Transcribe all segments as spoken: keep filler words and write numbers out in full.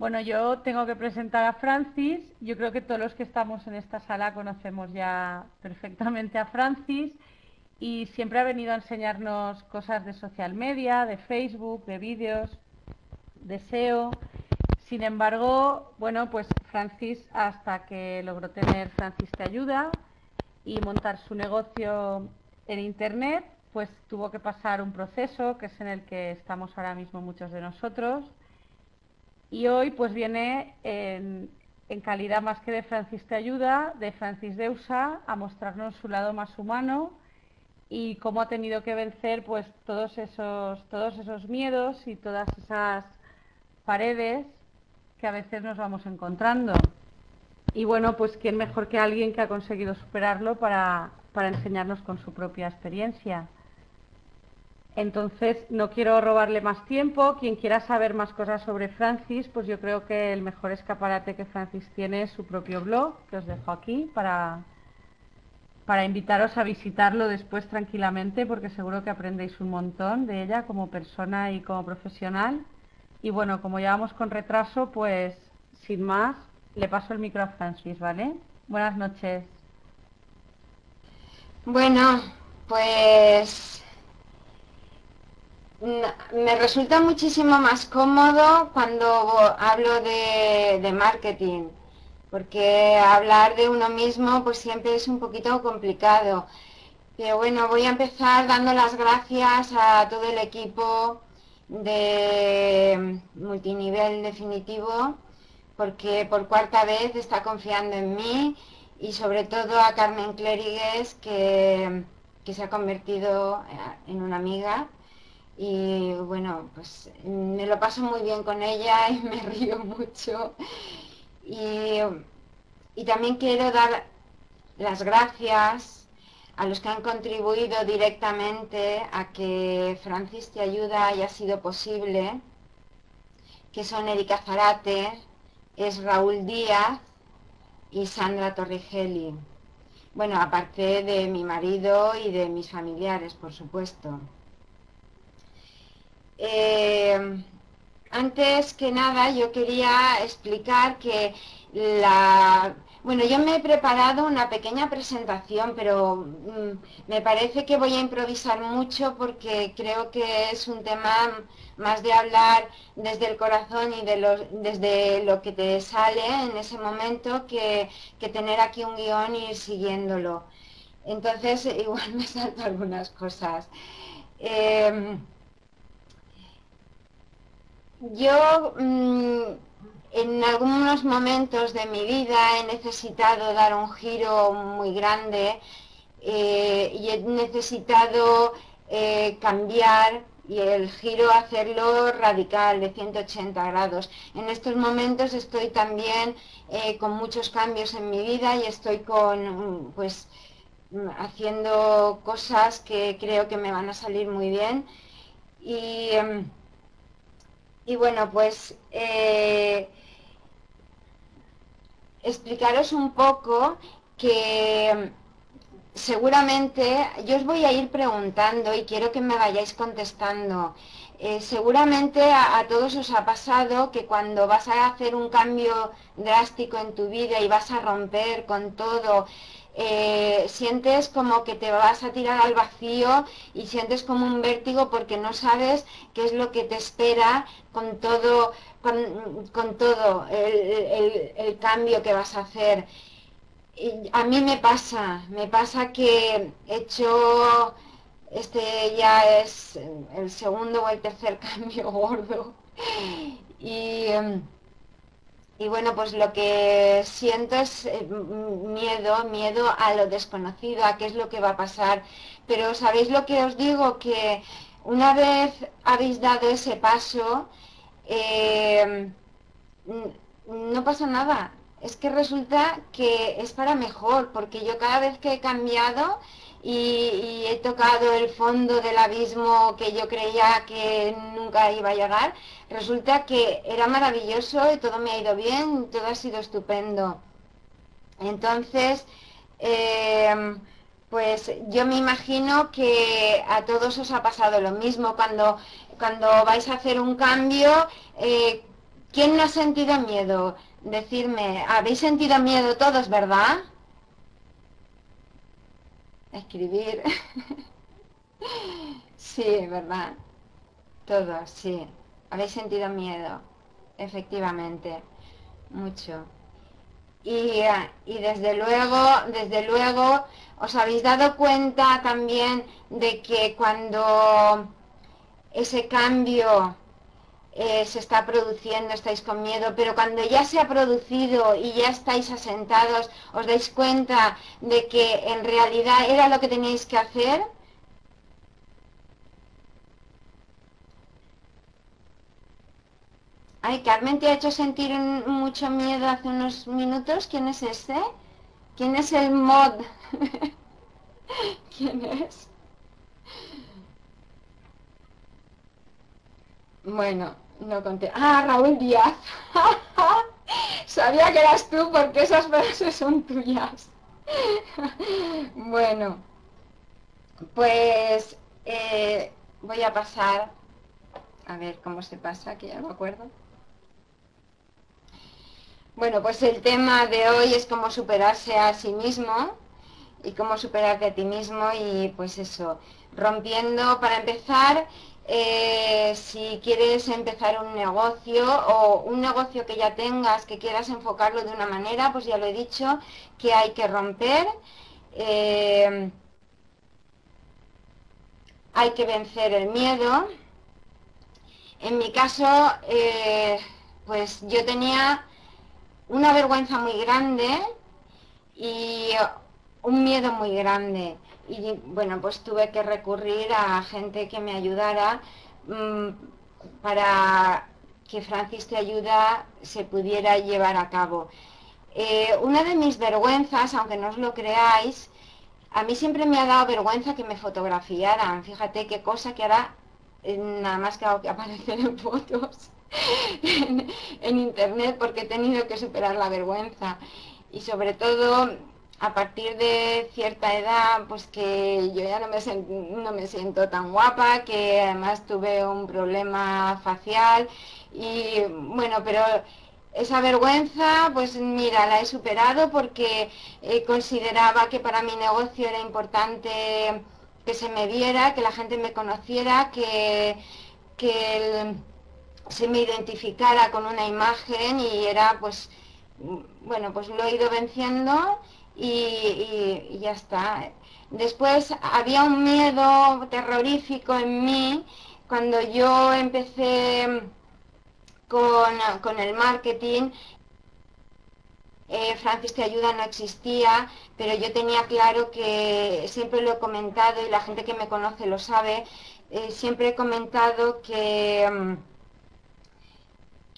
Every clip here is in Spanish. Bueno, yo tengo que presentar a Francis. Yo creo que todos los que estamos en esta sala conocemos ya perfectamente a Francis y siempre ha venido a enseñarnos cosas de social media, de Facebook, de vídeos, de S E O. Sin embargo, bueno, pues Francis, hasta que logró tener Francis Te Ayuda y montar su negocio en Internet, pues tuvo que pasar un proceso que es en el que estamos ahora mismo muchos de nosotros, y hoy pues viene en, en calidad más que de Francis Te Ayuda, de Francis Deusa, a mostrarnos su lado más humano y cómo ha tenido que vencer pues todos esos, todos esos miedos y todas esas paredes que a veces nos vamos encontrando. Y bueno, pues quién mejor que alguien que ha conseguido superarlo para, para enseñarnos con su propia experiencia. Entonces, no quiero robarle más tiempo. Quien quiera saber más cosas sobre Francis, pues yo creo que el mejor escaparate que Francis tiene es su propio blog, que os dejo aquí para, para invitaros a visitarlo después tranquilamente, porque seguro que aprendéis un montón de ella como persona y como profesional. Y bueno, como ya vamos con retraso, pues sin más, le paso el micro a Francis, ¿vale? Buenas noches. Bueno, pues me resulta muchísimo más cómodo cuando hablo de, de marketing, porque hablar de uno mismo pues siempre es un poquito complicado. Pero bueno, voy a empezar dando las gracias a todo el equipo de Multinivel Definitivo, porque por cuarta vez está confiando en mí, y sobre todo a Carmen Clérigues, que, que se ha convertido en una amiga. Y bueno, pues me lo paso muy bien con ella y me río mucho. Y, y también quiero dar las gracias a los que han contribuido directamente a que Francis Te Ayuda haya sido posible, que son Erika Zarate, es Raúl Díaz y Sandra Torrigelli. Bueno, aparte de mi marido y de mis familiares, por supuesto. Eh, antes que nada, yo quería explicar que la... Bueno, yo me he preparado una pequeña presentación, pero mm, me parece que voy a improvisar mucho porque creo que es un tema más de hablar desde el corazón y de los, desde lo que te sale en ese momento que, que tener aquí un guión y ir siguiéndolo. Entonces, igual me salto algunas cosas. Eh, yo... Mm, En algunos momentos de mi vida he necesitado dar un giro muy grande eh, y he necesitado eh, cambiar y el giro hacerlo radical, de ciento ochenta grados. En estos momentos estoy también eh, con muchos cambios en mi vida y estoy con, pues, haciendo cosas que creo que me van a salir muy bien. Y, y bueno, pues... Eh, explicaros un poco que seguramente yo os voy a ir preguntando y quiero que me vayáis contestando. Eh, seguramente a, a todos os ha pasado que cuando vas a hacer un cambio drástico en tu vida y vas a romper con todo, eh, sientes como que te vas a tirar al vacío y sientes como un vértigo porque no sabes qué es lo que te espera con todo, con, con todo el, el, el cambio que vas a hacer. A mí me pasa, me pasa que he hecho, este ya es el segundo o el tercer cambio gordo, y, y bueno, pues lo que siento es miedo, miedo a lo desconocido, a qué es lo que va a pasar. Pero ¿sabéis lo que os digo? Que una vez habéis dado ese paso, eh, no pasa nada. Es que resulta que es para mejor, porque yo cada vez que he cambiado y, y he tocado el fondo del abismo que yo creía que nunca iba a llegar, resulta que era maravilloso y todo me ha ido bien, todo ha sido estupendo. Entonces, eh, pues yo me imagino que a todos os ha pasado lo mismo. Cuando, cuando vais a hacer un cambio, eh, ¿Quién no ha sentido miedo? Decidme, ¿habéis sentido miedo todos, verdad? Escribir. Sí, ¿verdad? Todos, sí. Habéis sentido miedo, efectivamente, mucho. Y, y desde luego, desde luego, os habéis dado cuenta también de que cuando ese cambio eh, se está produciendo, estáis con miedo, pero cuando ya se ha producido y ya estáis asentados, os dais cuenta de que en realidad era lo que teníais que hacer. Ay, Carmen, ¿te ha hecho sentir mucho miedo hace unos minutos? ¿Quién es ese? ¿Quién es el mod? ¿Quién es? Bueno, no conté. Ah, Raúl Díaz. Sabía que eras tú porque esas frases son tuyas. Bueno, pues eh, voy a pasar. A ver cómo se pasa, que ya no me acuerdo. Bueno, pues el tema de hoy es cómo superarse a sí mismo y cómo superarte a ti mismo y pues eso, rompiendo, para empezar, eh, si quieres empezar un negocio o un negocio que ya tengas, que quieras enfocarlo de una manera, pues ya lo he dicho, que hay que romper, eh, hay que vencer el miedo. En mi caso, eh, pues yo tenía una vergüenza muy grande y un miedo muy grande. Y bueno, pues tuve que recurrir a gente que me ayudara mmm, para que Francis Te Ayuda se pudiera llevar a cabo. Eh, una de mis vergüenzas, aunque no os lo creáis, a mí siempre me ha dado vergüenza que me fotografiaran. Fíjate qué cosa que hará nada más que aparecer en fotos en, en internet, porque he tenido que superar la vergüenza y sobre todo a partir de cierta edad, pues que yo ya no me, no me siento tan guapa, que además tuve un problema facial y bueno, pero esa vergüenza, pues mira, la he superado porque eh, consideraba que para mi negocio era importante que se me viera, que la gente me conociera, que, que el, se me identificara con una imagen y era pues, bueno, pues lo he ido venciendo y, y, y ya está. Después había un miedo terrorífico en mí cuando yo empecé con, con el marketing. Eh, Francis Te Ayuda no existía, pero yo tenía claro que, siempre lo he comentado y la gente que me conoce lo sabe, eh, siempre he comentado que,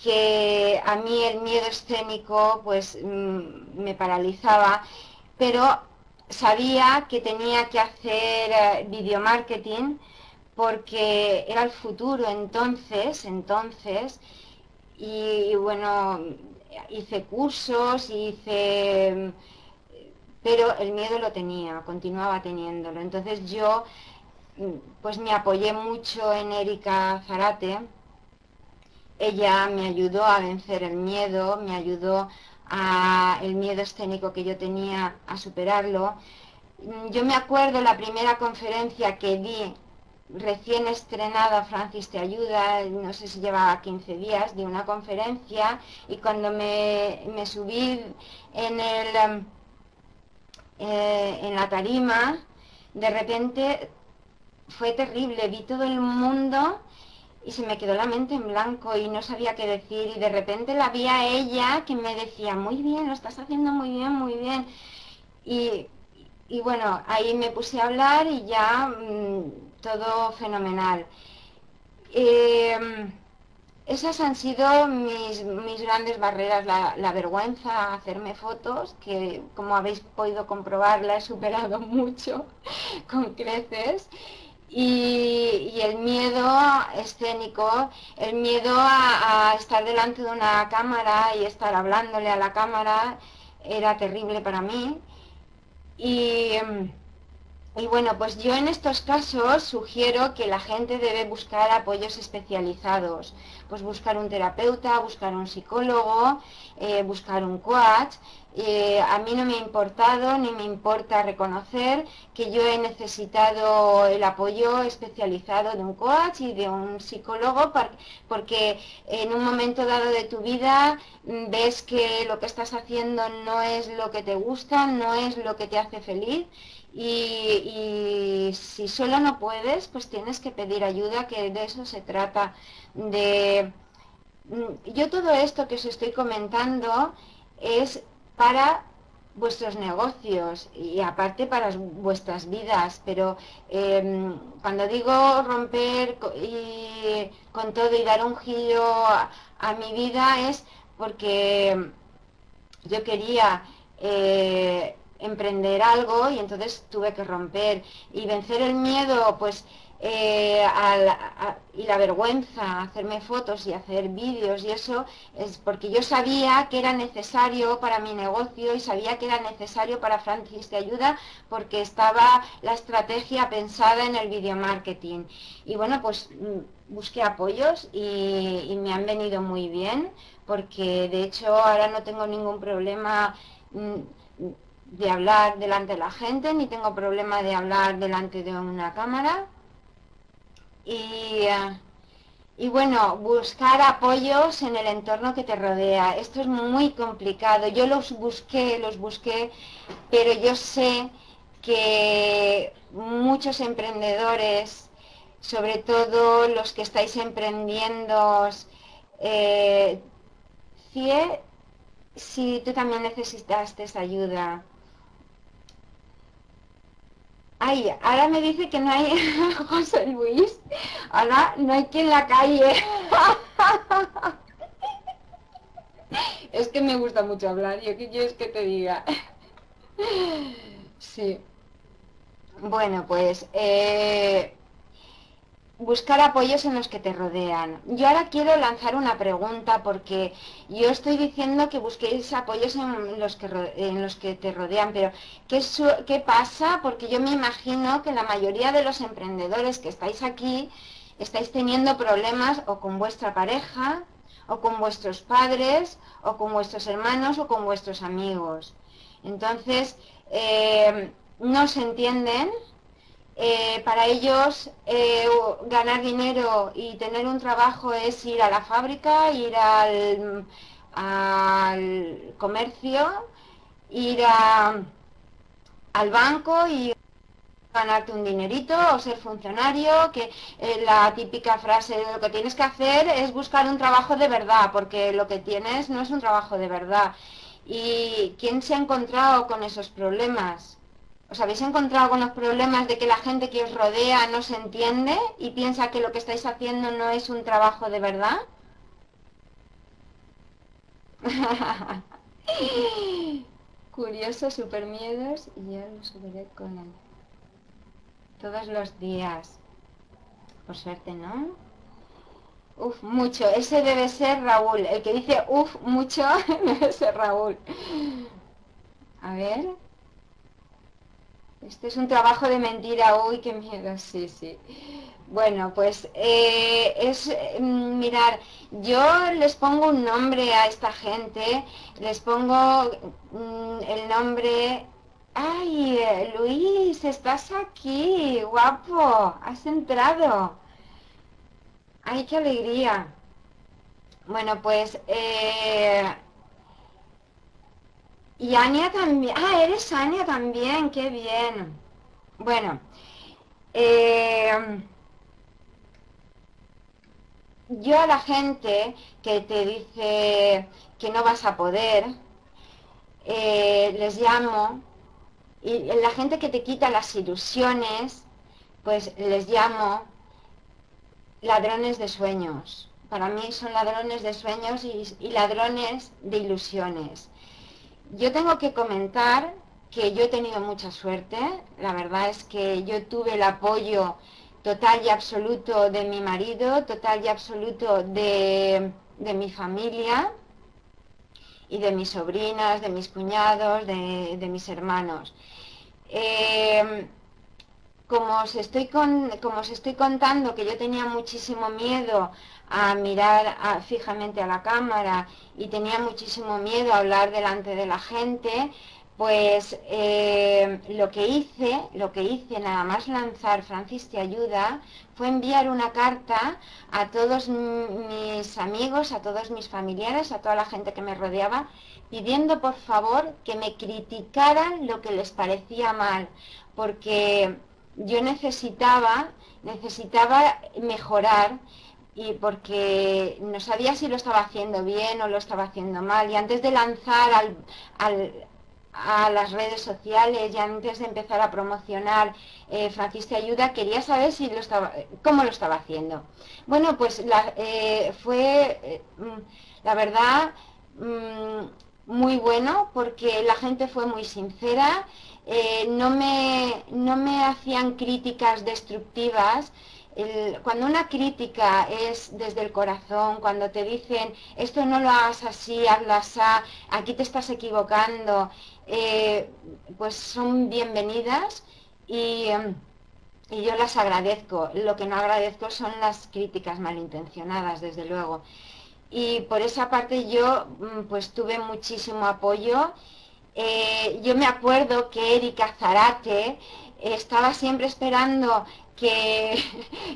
que a mí el miedo escénico pues me paralizaba, pero sabía que tenía que hacer videomarketing porque era el futuro entonces, entonces, y, y bueno... hice cursos, hice... pero el miedo lo tenía, continuaba teniéndolo. Entonces yo pues me apoyé mucho en Erika Zarate. Ella me ayudó a vencer el miedo, me ayudó a el miedo escénico que yo tenía a superarlo. Yo me acuerdo la primera conferencia que di, recién estrenada Francis Te Ayuda, no sé si llevaba quince días, de una conferencia, y cuando me, me subí en, el, eh, en la tarima, de repente fue terrible, vi todo el mundo y se me quedó la mente en blanco y no sabía qué decir, y de repente la vi a ella que me decía, muy bien, lo estás haciendo muy bien, muy bien, y, y bueno, ahí me puse a hablar y ya... Mmm, todo fenomenal. Eh, esas han sido mis, mis grandes barreras, la, la vergüenza, hacerme fotos, que como habéis podido comprobar la he superado mucho, con creces, y, y el miedo escénico, el miedo a, a estar delante de una cámara y estar hablándole a la cámara, era terrible para mí, y... Y bueno, pues yo en estos casos sugiero que la gente debe buscar apoyos especializados, pues buscar un terapeuta, buscar un psicólogo, eh, buscar un coach. Eh, a mí no me ha importado ni me importa reconocer que yo he necesitado el apoyo especializado de un coach y de un psicólogo, porque en un momento dado de tu vida ves que lo que estás haciendo no es lo que te gusta, no es lo que te hace feliz. Y, y si solo no puedes, pues tienes que pedir ayuda, que de eso se trata. De... Yo todo esto que os estoy comentando es para vuestros negocios y aparte para vuestras vidas, pero eh, cuando digo romper y, con todo y dar un giro a, a mi vida, es porque yo quería... Eh, emprender algo y entonces tuve que romper y vencer el miedo, pues eh, a la, a, y la vergüenza, hacerme fotos y hacer vídeos, y eso es porque yo sabía que era necesario para mi negocio y sabía que era necesario para Francis Te Ayuda, porque estaba la estrategia pensada en el video marketing. Y bueno, pues busqué apoyos y, y me han venido muy bien, porque de hecho ahora no tengo ningún problema de hablar delante de la gente, ni tengo problema de hablar delante de una cámara. Y, y bueno, buscar apoyos en el entorno que te rodea. Esto es muy complicado. Yo los busqué, los busqué, pero yo sé que muchos emprendedores, sobre todo los que estáis emprendiendo, eh, si tú también necesitaste esa ayuda. Ay, ahora me dice que no hay José Luis. Ahora no hay quien en la calle. Es que me gusta mucho hablar. Yo qué quieres que te diga. Sí. Bueno, pues eh, buscar apoyos en los que te rodean. Yo ahora quiero lanzar una pregunta, porque yo estoy diciendo que busquéis apoyos en los que, en los que te rodean, pero ¿qué, su ¿qué pasa? Porque yo me imagino que la mayoría de los emprendedores que estáis aquí estáis teniendo problemas o con vuestra pareja, o con vuestros padres, o con vuestros hermanos, o con vuestros amigos. Entonces, eh, no se entienden. Eh, para ellos eh, ganar dinero y tener un trabajo es ir a la fábrica, ir al, al comercio, ir a, al banco y ganarte un dinerito, o ser funcionario, que eh, la típica frase de lo que tienes que hacer es buscar un trabajo de verdad, porque lo que tienes no es un trabajo de verdad. ¿Y quién se ha encontrado con esos problemas? ¿Os habéis encontrado con los problemas de que la gente que os rodea no se entiende y piensa que lo que estáis haciendo no es un trabajo de verdad? Curiosos, super miedos, y yo los superé con él. Todos los días. Por suerte, ¿no? Uf, mucho. Ese debe ser Raúl. El que dice uf, mucho, debe ser Raúl. A ver... Este es un trabajo de mentira, uy, qué miedo, sí, sí. Bueno, pues eh, es, eh, mirar, yo les pongo un nombre a esta gente, les pongo mm, el nombre... ¡Ay, Luis, estás aquí, guapo! ¡Has entrado! ¡Ay, qué alegría! Bueno, pues... Eh, y Ania también. Ah, eres Ania también, qué bien. Bueno, eh, yo a la gente que te dice que no vas a poder, eh, les llamo, y la gente que te quita las ilusiones, pues les llamo ladrones de sueños. Para mí son ladrones de sueños y, y ladrones de ilusiones. Yo tengo que comentar que yo he tenido mucha suerte. La verdad es que yo tuve el apoyo total y absoluto de mi marido, total y absoluto de, de mi familia y de mis sobrinas, de mis cuñados, de, de mis hermanos. Eh, como os estoy con, como os estoy contando que yo tenía muchísimo miedo a mirar a, fijamente a la cámara y tenía muchísimo miedo a hablar delante de la gente, pues eh, lo que hice, lo que hice nada más lanzar Francis Te Ayuda, fue enviar una carta a todos mis amigos, a todos mis familiares, a toda la gente que me rodeaba, pidiendo por favor que me criticaran lo que les parecía mal, porque yo necesitaba, necesitaba mejorar, y porque no sabía si lo estaba haciendo bien o lo estaba haciendo mal. Y antes de lanzar al, al, a las redes sociales y antes de empezar a promocionar eh, Francis Te Ayuda, quería saber si lo estaba, cómo lo estaba haciendo. Bueno, pues la, eh, fue, eh, la verdad, mm, muy bueno, porque la gente fue muy sincera. Eh, no me, no me hacían críticas destructivas. El, cuando una crítica es desde el corazón, cuando te dicen esto no lo hagas así, hazlo así, aquí te estás equivocando, eh, pues son bienvenidas y, y yo las agradezco. Lo que no agradezco son las críticas malintencionadas, desde luego. Y por esa parte yo pues tuve muchísimo apoyo. Eh, yo me acuerdo que Erika Zarate estaba siempre esperando que,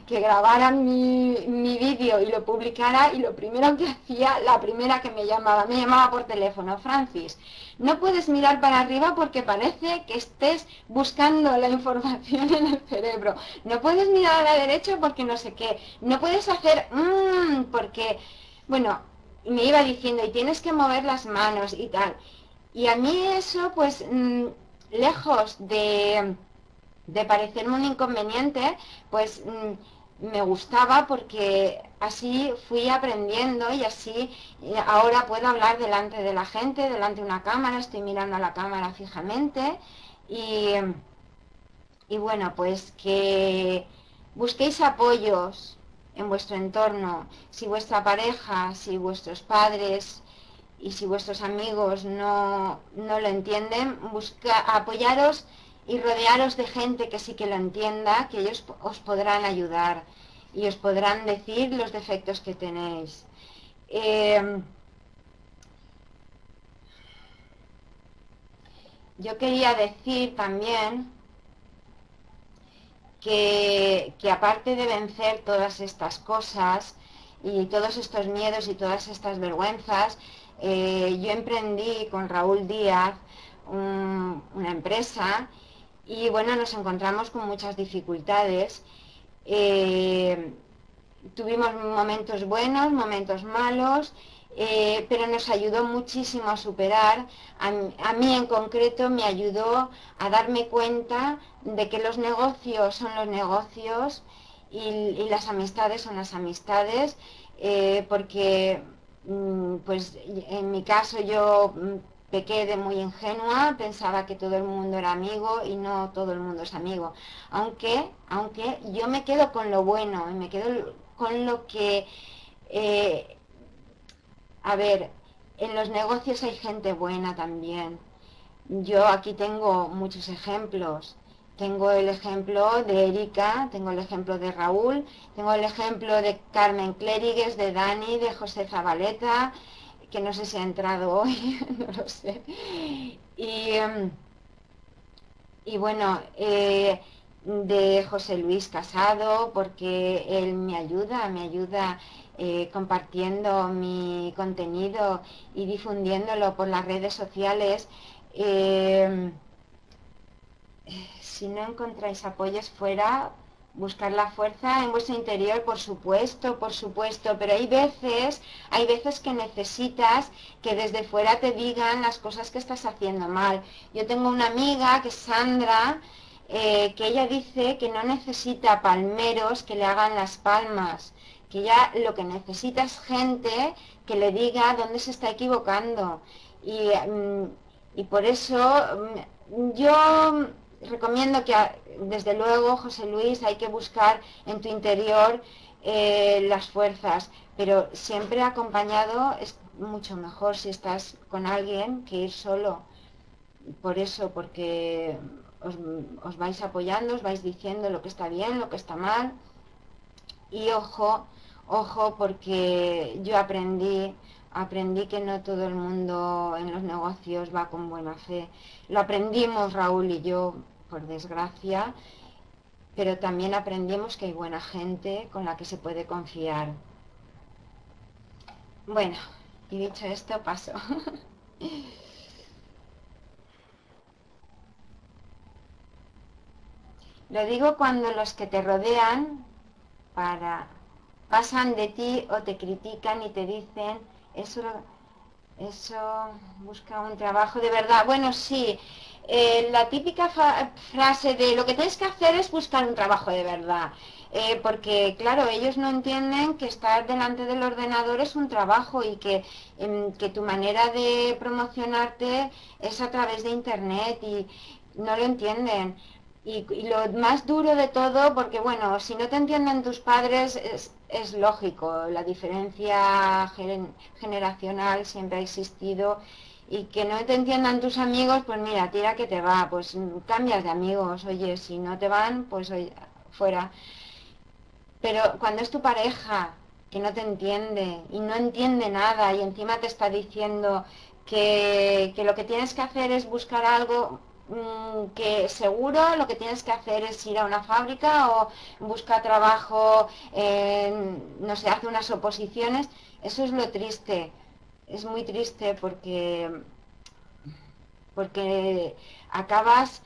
que grabara mi, mi vídeo y lo publicara, y lo primero que hacía, la primera que me llamaba, me llamaba por teléfono: Francis, no puedes mirar para arriba porque parece que estés buscando la información en el cerebro, no puedes mirar a la derecha porque no sé qué, no puedes hacer mmm, porque, bueno, me iba diciendo, y tienes que mover las manos y tal. Y a mí eso, pues, mmm, lejos de, de parecerme un inconveniente, pues mmm, me gustaba, porque así fui aprendiendo y así ahora puedo hablar delante de la gente, delante de una cámara, estoy mirando a la cámara fijamente. Y, y bueno, pues que busquéis apoyos en vuestro entorno. Si vuestra pareja, si vuestros padres y si vuestros amigos no, no lo entienden, busca, apoyaros y rodearos de gente que sí que lo entienda, que ellos os podrán ayudar y os podrán decir los defectos que tenéis. Eh, yo quería decir también que, que aparte de vencer todas estas cosas y todos estos miedos y todas estas vergüenzas, Eh, yo emprendí con Raúl Díaz un, una empresa, y bueno, nos encontramos con muchas dificultades. Eh, tuvimos momentos buenos, momentos malos, eh, pero nos ayudó muchísimo a superar. A, a mí en concreto me ayudó a darme cuenta de que los negocios son los negocios y, y las amistades son las amistades, eh, porque... pues en mi caso yo pequé de muy ingenua, pensaba que todo el mundo era amigo y no todo el mundo es amigo. Aunque, aunque yo me quedo con lo bueno, me quedo con lo que... Eh, a ver, en los negocios hay gente buena también. Yo aquí tengo muchos ejemplos. Tengo el ejemplo de Erika, tengo el ejemplo de Raúl, tengo el ejemplo de Carmen Clérigues, de Dani, de José Zabaleta, que no sé si ha entrado hoy, no lo sé. Y, y bueno, eh, de José Luis Casado, porque él me ayuda, me ayuda eh, compartiendo mi contenido y difundiéndolo por las redes sociales. Eh, Si no encontráis apoyos fuera, buscar la fuerza en vuestro interior, por supuesto, por supuesto. Pero hay veces, hay veces que necesitas que desde fuera te digan las cosas que estás haciendo mal. Yo tengo una amiga, que es Sandra, eh, que ella dice que no necesita palmeros que le hagan las palmas, que ella lo que necesita es gente que le diga dónde se está equivocando. Y, y por eso yo... recomiendo que, desde luego, José Luis, hay que buscar en tu interior eh, las fuerzas, pero siempre acompañado es mucho mejor si estás con alguien que ir solo. Por eso, porque os, os vais apoyando, os vais diciendo lo que está bien, lo que está mal. Y ojo, ojo, porque yo aprendí, aprendí que no todo el mundo en los negocios va con buena fe. Lo aprendimos Raúl y yo, por desgracia, pero también aprendimos que hay buena gente con la que se puede confiar. Bueno, y dicho esto, paso. Lo digo cuando los que te rodean para, pasan de ti o te critican y te dicen, eso, eso busca un trabajo de verdad. Bueno, sí, eh, la típica frase de lo que tienes que hacer es buscar un trabajo de verdad. Eh, porque, claro, ellos no entienden que estar delante del ordenador es un trabajo y que, eh, que tu manera de promocionarte es a través de Internet y no lo entienden. Y, y lo más duro de todo, porque, bueno, si no te entienden tus padres es, es lógico, la diferencia gen, generacional siempre ha existido. Y que no te entiendan tus amigos, pues mira, tira que te va, pues cambias de amigos, oye, si no te van, pues oye, fuera. Pero cuando es tu pareja que no te entiende y no entiende nada y encima te está diciendo que, que lo que tienes que hacer es buscar algo, mmm, que seguro lo que tienes que hacer es ir a una fábrica o buscar trabajo, eh, no sé, hace unas oposiciones, eso es lo triste, es muy triste porque, porque acabas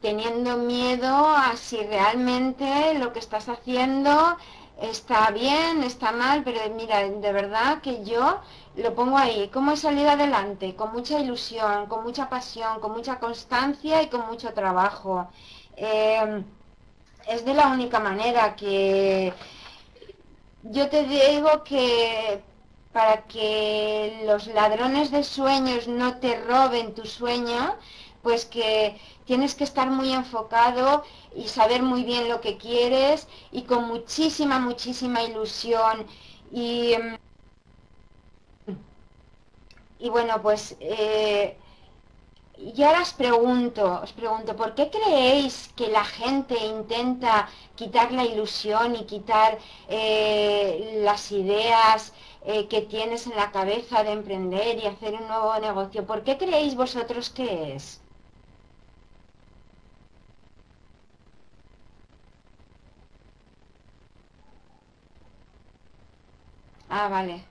teniendo miedo a si realmente lo que estás haciendo está bien, está mal, pero mira, de verdad que yo lo pongo ahí, cómo he salido adelante, con mucha ilusión, con mucha pasión, con mucha constancia y con mucho trabajo. Eh, es de la única manera que yo te digo que para que los ladrones de sueños no te roben tu sueño, pues que tienes que estar muy enfocado y saber muy bien lo que quieres y con muchísima, muchísima ilusión. Y, y bueno, pues eh, y ahora os pregunto, os pregunto, ¿por qué creéis que la gente intenta quitar la ilusión y quitar eh, las ideas eh, que tienes en la cabeza de emprender y hacer un nuevo negocio? ¿Por qué creéis vosotros que es? Ah, vale,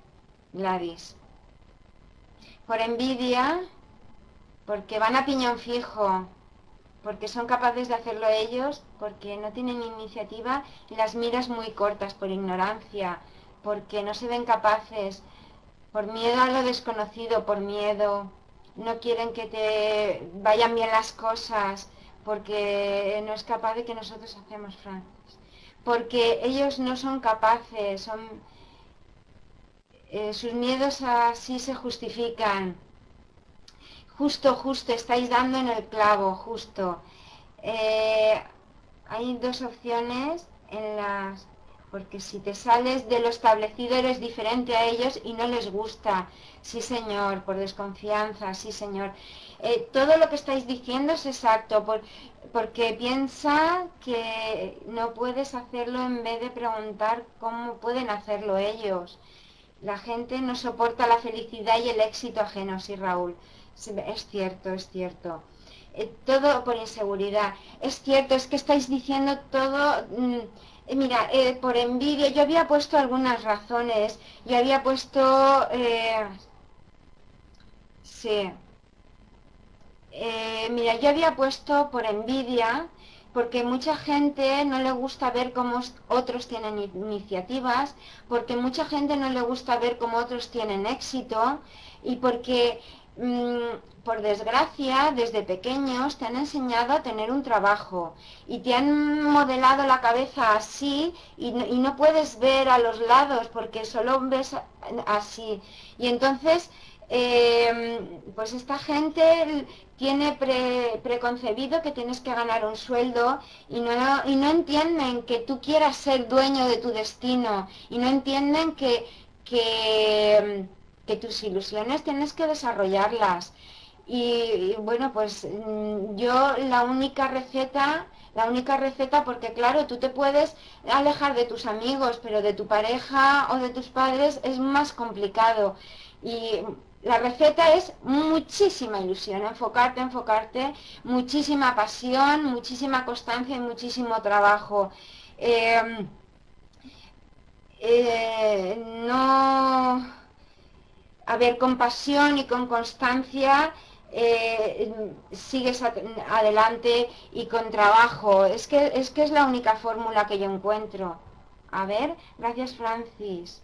Gladys. Por envidia, porque van a piñón fijo, porque son capaces de hacerlo ellos, porque no tienen iniciativa y las miras muy cortas, por ignorancia, porque no se ven capaces, por miedo a lo desconocido, por miedo, no quieren que te vayan bien las cosas, porque no es capaz de que nosotros hacemos, Francis, porque ellos no son capaces, son... Eh, sus miedos así se justifican. Justo, justo, estáis dando en el clavo, justo. Eh, hay dos opciones en las... Porque si te sales de lo establecido eres diferente a ellos y no les gusta. Sí, señor, por desconfianza, sí, señor. Eh, todo lo que estáis diciendo es exacto, por, porque piensa que no puedes hacerlo en vez de preguntar cómo pueden hacerlo ellos. La gente no soporta la felicidad y el éxito ajeno, sí, Raúl. Es cierto, es cierto. Eh, todo por inseguridad. Es cierto, es que estáis diciendo todo... Eh, mira, eh, por envidia, yo había puesto algunas razones. Yo había puesto... Eh, sí. Eh, mira, yo había puesto por envidia... porque mucha gente no le gusta ver cómo otros tienen iniciativas, porque mucha gente no le gusta ver cómo otros tienen éxito y porque, mmm, por desgracia, desde pequeños te han enseñado a tener un trabajo y te han modelado la cabeza así y no, y no puedes ver a los lados porque solo ves así. Y entonces... Eh, pues esta gente tiene pre, preconcebido que tienes que ganar un sueldo y no, y no entienden que tú quieras ser dueño de tu destino y no entienden que, que, que tus ilusiones tienes que desarrollarlas Y, y bueno, pues yo la única receta, la única receta, porque claro, tú te puedes alejar de tus amigos, pero de tu pareja o de tus padres es más complicado. Y la receta es muchísima ilusión, enfocarte, enfocarte, muchísima pasión, muchísima constancia y muchísimo trabajo. Eh, eh, no... A ver, con pasión y con constancia... Eh, sigues adelante y con trabajo. Es que, es que es la única fórmula que yo encuentro. A ver, gracias Francis.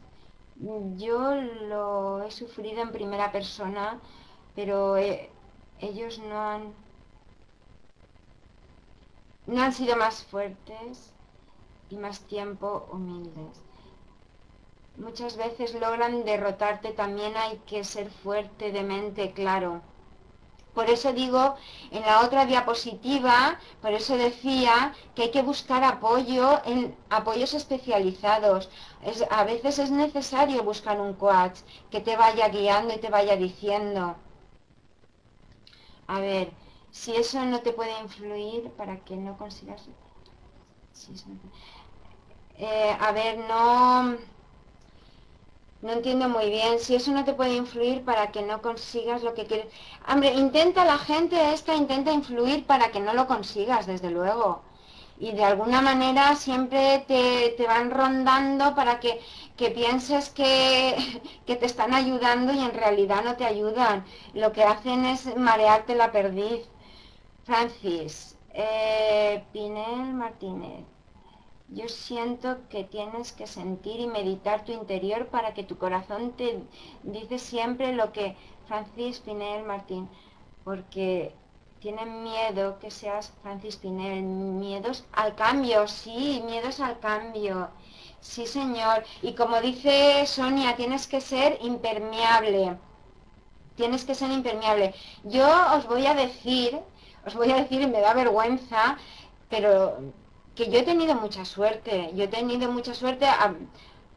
Yo lo he sufrido en primera persona, pero eh, ellos no han, no han sido más fuertes y más tiempo humildes. Muchas veces logran derrotarte, también hay que ser fuerte de mente, claro. Por eso digo, en la otra diapositiva, por eso decía que hay que buscar apoyo en apoyos especializados. Es, a veces es necesario buscar un coach que te vaya guiando y te vaya diciendo. A ver, si eso no te puede influir para que no consigas... Sí, sí. Eh, a ver, no... No entiendo muy bien, si eso no te puede influir para que no consigas lo que quieres. Hombre, intenta la gente esta, intenta influir para que no lo consigas, desde luego. Y de alguna manera siempre te, te van rondando para que, que pienses que, que te están ayudando y en realidad no te ayudan. Lo que hacen es marearte la perdiz. Francis, eh, Pinel Martínez. Yo siento que tienes que sentir y meditar tu interior para que tu corazón te dice siempre lo que... Francis Pinel Martín, porque tienen miedo que seas Francis Pinel, miedos al cambio, sí, miedos al cambio, sí señor. Y como dice Sonia, tienes que ser impermeable, tienes que ser impermeable. Yo os voy a decir, os voy a decir y me da vergüenza, pero... que yo he tenido mucha suerte, yo he tenido mucha suerte, a,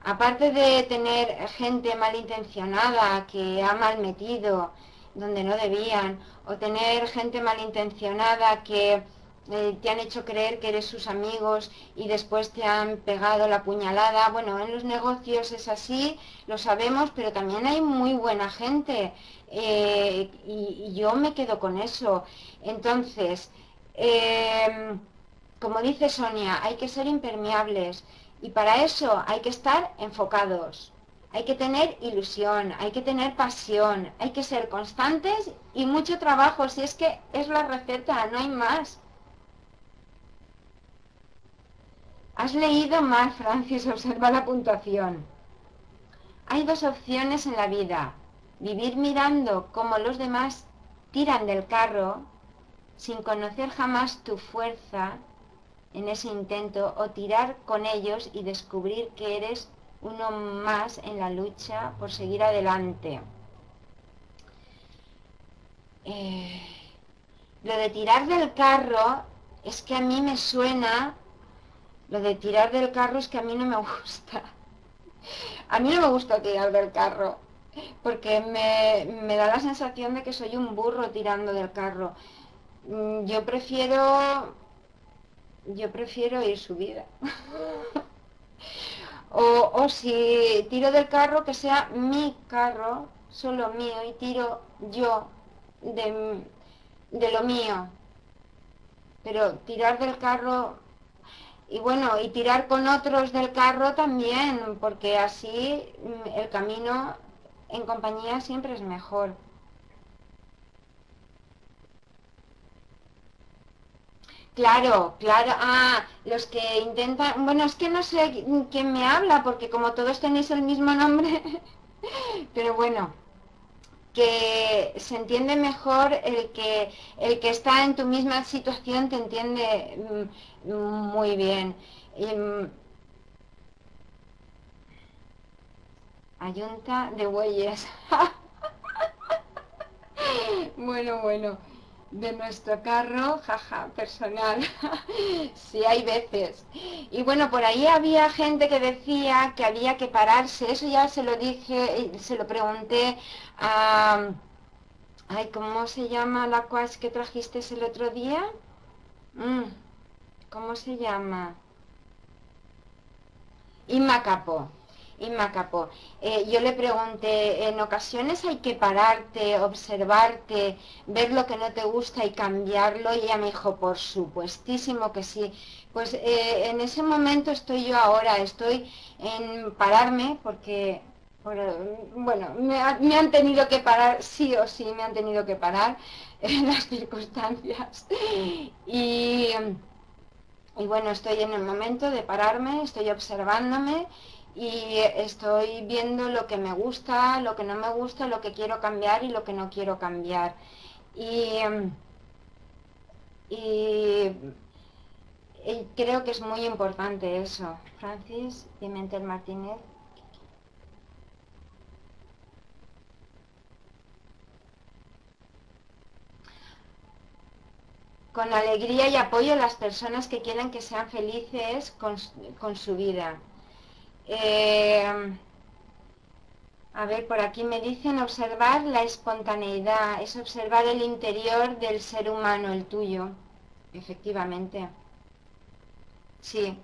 aparte de tener gente malintencionada que ha malmetido donde no debían, o tener gente malintencionada que eh, te han hecho creer que eres sus amigos y después te han pegado la puñalada. Bueno, en los negocios es así, lo sabemos, pero también hay muy buena gente eh, y, y yo me quedo con eso. Entonces... Eh, como dice Sonia, hay que ser impermeables y para eso hay que estar enfocados, hay que tener ilusión, hay que tener pasión, hay que ser constantes y mucho trabajo, si es que es la receta, no hay más. Has leído mal, Francis, observa la puntuación. Hay dos opciones en la vida, vivir mirando cómo los demás tiran del carro sin conocer jamás tu fuerza en ese intento, o tirar con ellos y descubrir que eres uno más en la lucha por seguir adelante. Eh, lo de tirar del carro es que a mí me suena, lo de tirar del carro es que a mí no me gusta. A mí no me gusta tirar del carro, porque me, me da la sensación de que soy un burro tirando del carro. Yo prefiero... Yo prefiero ir subida. o, o si tiro del carro, que sea mi carro, solo mío, y tiro yo de, de lo mío. Pero tirar del carro, y bueno, y tirar con otros del carro también, porque así el camino en compañía siempre es mejor. Claro, claro, ah, los que intentan, bueno, es que no sé quién me habla, porque como todos tenéis el mismo nombre, pero bueno, que se entiende mejor el que, el que está en tu misma situación te entiende muy bien. Ayunta de bueyes. Bueno, bueno. De nuestro carro, jaja, personal. Sí, hay veces. Y bueno, por ahí había gente que decía que había que pararse. Eso ya se lo dije, se lo pregunté a, Ay, ¿cómo se llama la quash que trajiste el otro día? Mm, ¿Cómo se llama? Inma Capó. Inma Capó. Eh, yo le pregunté, en ocasiones hay que pararte, observarte, ver lo que no te gusta y cambiarlo, y ella me dijo, por supuestísimo que sí. Pues eh, en ese momento estoy yo ahora, estoy en pararme porque, por, bueno, me, ha, me han tenido que parar, sí o sí me han tenido que parar en las circunstancias. Y, y bueno, estoy en el momento de pararme, estoy observándome, y estoy viendo lo que me gusta, lo que no me gusta, lo que quiero cambiar y lo que no quiero cambiar. Y, y, y creo que es muy importante eso. Francis Pimentel Martínez. Con alegría y apoyo a las personas que quieran que sean felices con, con su vida. Eh, a ver, por aquí me dicen observar la espontaneidad, es observar el interior del ser humano, el tuyo, efectivamente, sí.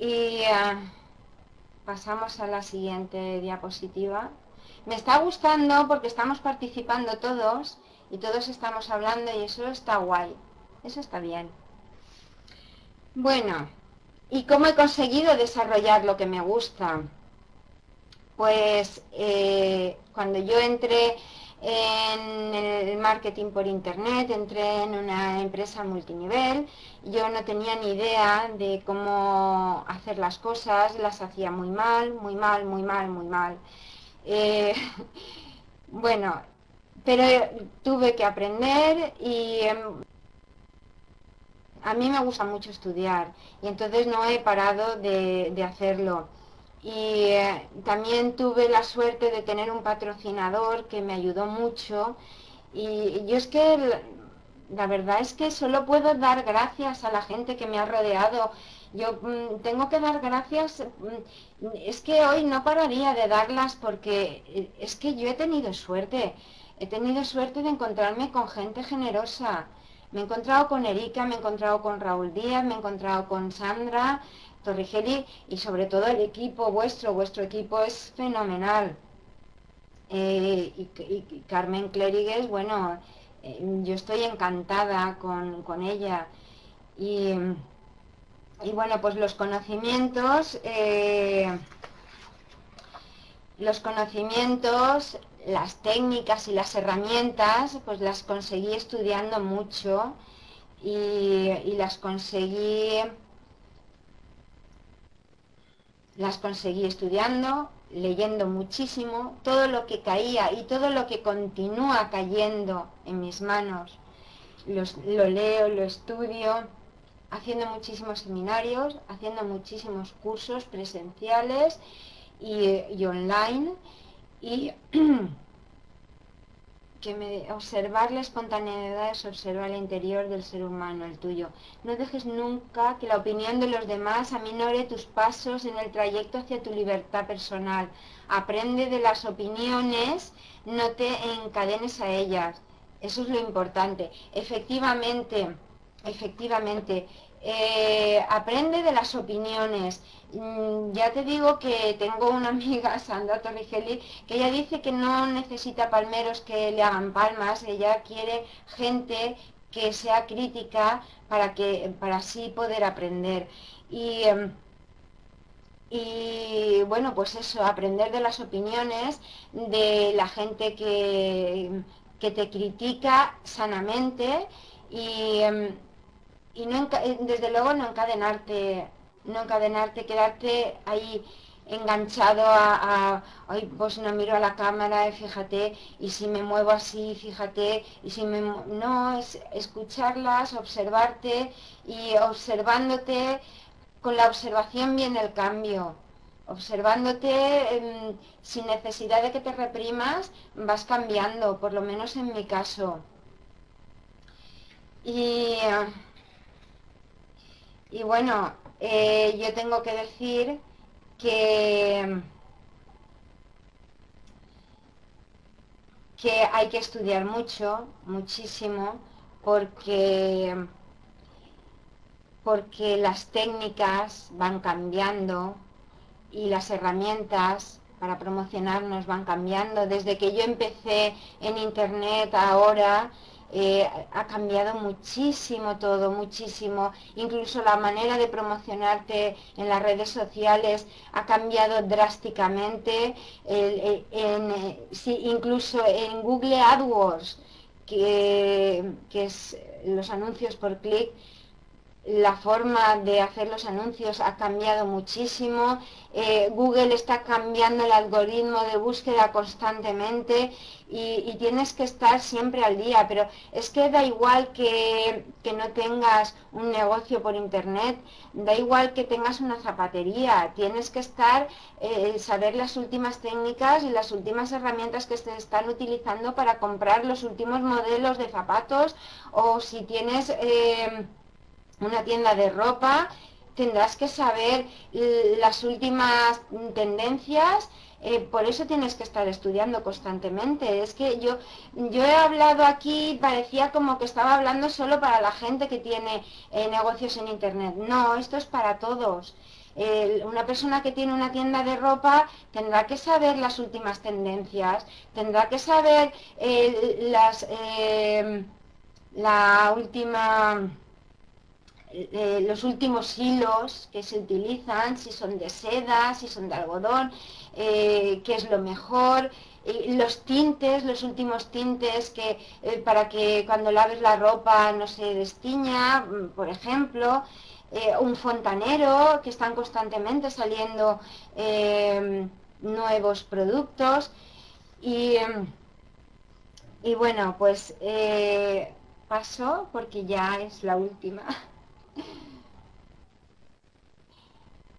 Y uh, pasamos a la siguiente diapositiva. Me está gustando porque estamos participando todos y todos estamos hablando y eso está guay, eso está bien. Bueno, ¿y cómo he conseguido desarrollar lo que me gusta? Pues eh, cuando yo entré en el marketing por internet, entré en una empresa multinivel, yo no tenía ni idea de cómo hacer las cosas, las hacía muy mal, muy mal, muy mal, muy mal. Eh, bueno, pero tuve que aprender y... A mí me gusta mucho estudiar y entonces no he parado de, de hacerlo. Y eh, también tuve la suerte de tener un patrocinador que me ayudó mucho. Y, y yo es que la, la verdad es que solo puedo dar gracias a la gente que me ha rodeado. Yo mmm, tengo que dar gracias, mmm, es que hoy no pararía de darlas porque es que yo he tenido suerte. He tenido suerte de encontrarme con gente generosa. Me he encontrado con Erika, me he encontrado con Raúl Díaz, me he encontrado con Sandra Torrigelli y sobre todo el equipo vuestro, vuestro equipo es fenomenal. Eh, y, y Carmen Clérigues, bueno, eh, yo estoy encantada con, con ella. Y, y bueno, pues los conocimientos, eh, los conocimientos... las técnicas y las herramientas, pues las conseguí estudiando mucho y, y las conseguí las conseguí estudiando, leyendo muchísimo, todo lo que caía y todo lo que continúa cayendo en mis manos, los, lo leo, lo estudio, haciendo muchísimos seminarios, haciendo muchísimos cursos presenciales y, y online. Y que me, observar la espontaneidad es observar el interior del ser humano, el tuyo. No dejes nunca que la opinión de los demás aminore tus pasos en el trayecto hacia tu libertad personal. Aprende de las opiniones, no te encadenes a ellas. Eso es lo importante. Efectivamente, efectivamente. Eh, aprende de las opiniones. Mm, ya te digo que tengo una amiga, Sandra Torrigelli, que ella dice que no necesita palmeros que le hagan palmas, ella quiere gente que sea crítica para que para así poder aprender. Y, y bueno, pues eso, aprender de las opiniones de la gente que, que te critica sanamente y... Y no, desde luego no encadenarte, no encadenarte, quedarte ahí enganchado a, a ay, pues no miro a la cámara, fíjate, y si me muevo así, fíjate, y si me... No, es escucharlas, observarte, y observándote, con la observación viene el cambio. Observándote eh, sin necesidad de que te reprimas, vas cambiando, por lo menos en mi caso. Y... Y bueno, eh, yo tengo que decir que, que hay que estudiar mucho, muchísimo, porque, porque las técnicas van cambiando y las herramientas para promocionarnos van cambiando. Desde que yo empecé en Internet ahora eh, ha cambiado muchísimo todo, muchísimo. Incluso la manera de promocionarte en las redes sociales ha cambiado drásticamente. El, el, en, sí, incluso en Google AdWords, que, que es los anuncios por clic, la forma de hacer los anuncios ha cambiado muchísimo. eh, Google está cambiando el algoritmo de búsqueda constantemente y, y tienes que estar siempre al día, pero es que da igual que, que no tengas un negocio por internet, da igual que tengas una zapatería, tienes que estar, eh, saber las últimas técnicas y las últimas herramientas que se están utilizando para comprar los últimos modelos de zapatos, o si tienes... Eh, una tienda de ropa, tendrás que saber las últimas tendencias, eh, por eso tienes que estar estudiando constantemente. Es que yo, yo he hablado aquí, parecía como que estaba hablando solo para la gente que tiene eh, negocios en internet. No, esto es para todos. Eh, una persona que tiene una tienda de ropa tendrá que saber las últimas tendencias, tendrá que saber eh, las, eh, la última... Eh, los últimos hilos que se utilizan, si son de seda, si son de algodón, eh, qué es lo mejor, eh, los tintes, los últimos tintes que eh, para que cuando laves la ropa no se destiña, por ejemplo, eh, un fontanero, que están constantemente saliendo eh, nuevos productos y, y bueno, pues eh, paso porque ya es la última.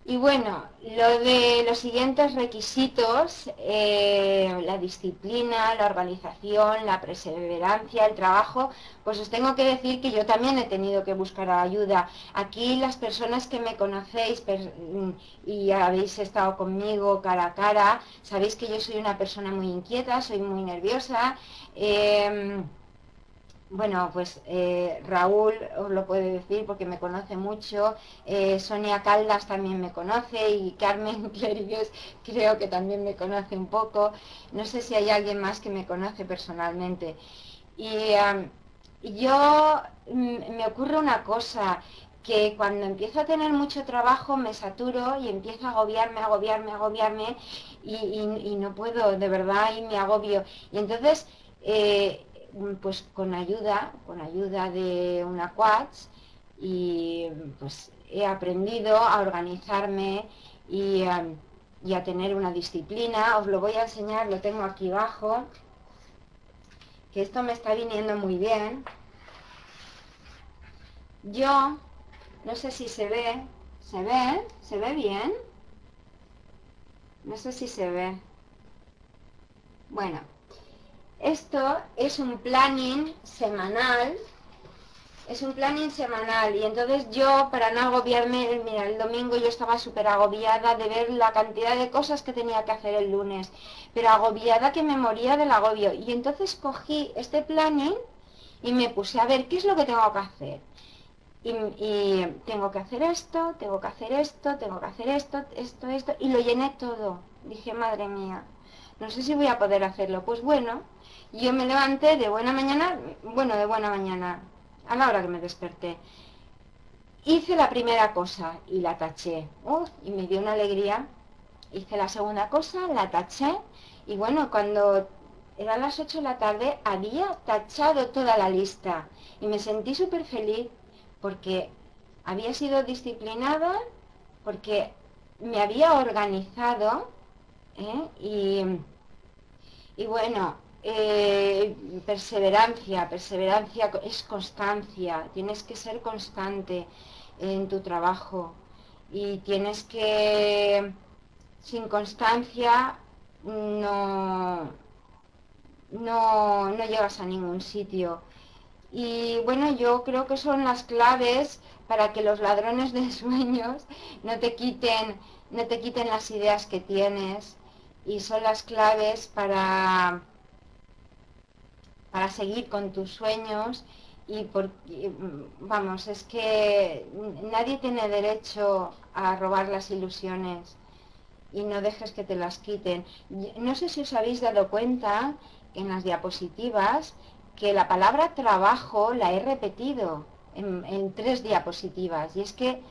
Y bueno, lo de los siguientes requisitos, eh, la disciplina, la organización, la perseverancia, el trabajo, pues os tengo que decir que yo también he tenido que buscar ayuda. Aquí las personas que me conocéis y habéis estado conmigo cara a cara, sabéis que yo soy una persona muy inquieta, soy muy nerviosa. Eh, Bueno, pues eh, Raúl os lo puede decir porque me conoce mucho, eh, Sonia Caldas también me conoce y Carmen Clérigues creo que también me conoce un poco. No sé si hay alguien más que me conoce personalmente. Y um, yo me ocurre una cosa, que cuando empiezo a tener mucho trabajo me saturo y empiezo a agobiarme, agobiarme, agobiarme y, y, y no puedo, de verdad, y me agobio. Y entonces... Eh, pues con ayuda, con ayuda de una coach, y pues he aprendido a organizarme y, um, y a tener una disciplina. Os lo voy a enseñar, lo tengo aquí abajo, que esto me está viniendo muy bien. Yo, no sé si se ve, ¿se ve? ¿Se ve bien? No sé si se ve. Bueno. Esto es un planning semanal, es un planning semanal y entonces yo, para no agobiarme, mira, el domingo yo estaba súper agobiada de ver la cantidad de cosas que tenía que hacer el lunes, pero agobiada que me moría del agobio, y entonces cogí este planning y me puse a ver qué es lo que tengo que hacer. Y, y tengo que hacer esto, tengo que hacer esto, tengo que hacer esto, esto, esto, y lo llené todo. Dije, madre mía, no sé si voy a poder hacerlo. Pues bueno, yo me levanté de buena mañana, bueno, de buena mañana, a la hora que me desperté. Hice la primera cosa y la taché. Uf, y me dio una alegría. Hice la segunda cosa, la taché. Y bueno, cuando eran las ocho de la tarde, había tachado toda la lista. Y me sentí súper feliz porque había sido disciplinada, porque me había organizado. ¿Eh? Y, y bueno, eh, perseverancia, perseverancia es constancia, tienes que ser constante en tu trabajo y tienes que, sin constancia no, no, no llegas a ningún sitio. Y bueno, yo creo que son las claves para que los ladrones de sueños no te quiten, no te quiten las ideas que tienes. Y son las claves para, para seguir con tus sueños. Y porque, vamos, es que nadie tiene derecho a robar las ilusiones y no dejes que te las quiten. No sé si os habéis dado cuenta en las diapositivas que la palabra trabajo la he repetido en, en tres diapositivas, y es que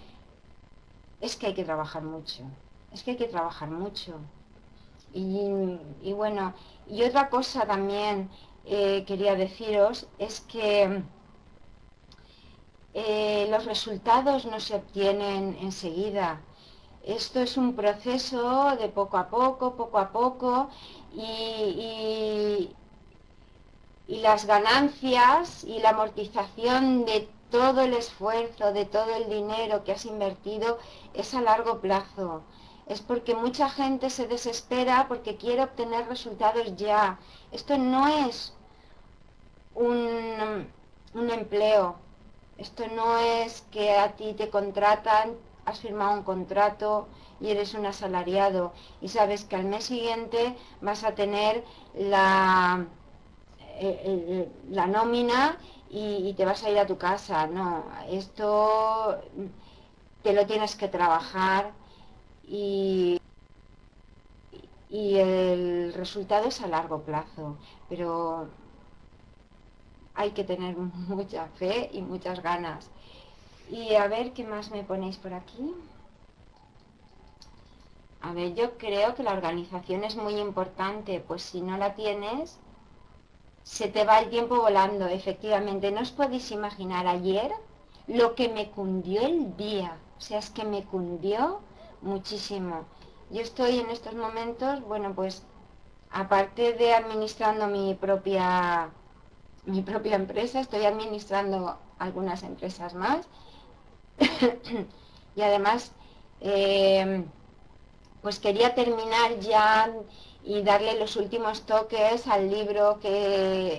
es que hay que trabajar mucho, es que hay que trabajar mucho. Y, y bueno, y otra cosa también eh, quería deciros es que eh, los resultados no se obtienen enseguida. Esto es un proceso de poco a poco, poco a poco, y, y, y las ganancias y la amortización de todo el esfuerzo, de todo el dinero que has invertido, es a largo plazo. Es porque mucha gente se desespera porque quiere obtener resultados ya. Esto no es un, un empleo. Esto no es que a ti te contratan, has firmado un contrato y eres un asalariado y sabes que al mes siguiente vas a tener la, eh, la nómina y, y te vas a ir a tu casa. No, esto te lo tienes que trabajar. Y, y el resultado es a largo plazo, pero hay que tener mucha fe y muchas ganas. Y a ver, ¿qué más me ponéis por aquí? A ver, yo creo que la organización es muy importante, pues si no la tienes, se te va el tiempo volando, efectivamente. No os podéis imaginar ayer lo que me cundió el día, o sea, es que me cundió muchísimo. Yo estoy en estos momentos, bueno, pues aparte de administrando mi propia mi propia empresa, estoy administrando algunas empresas más y además eh, pues quería terminar ya y darle los últimos toques al libro que